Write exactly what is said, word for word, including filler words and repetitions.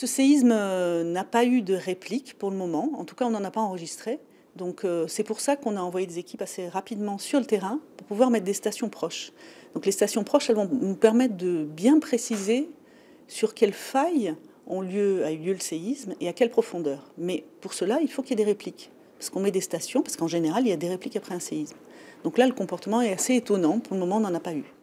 Ce séisme n'a pas eu de réplique pour le moment, en tout cas on n'en a pas enregistré. Donc euh, c'est pour ça qu'on a envoyé des équipes assez rapidement sur le terrain pour pouvoir mettre des stations proches. Donc les stations proches, elles vont nous permettre de bien préciser sur quelles failles ont lieu, a eu lieu le séisme et à quelle profondeur. Mais pour cela, il faut qu'il y ait des répliques. Parce qu'on met des stations, parce qu'en général, il y a des répliques après un séisme. Donc là, le comportement est assez étonnant. Pour le moment, on n'en a pas eu.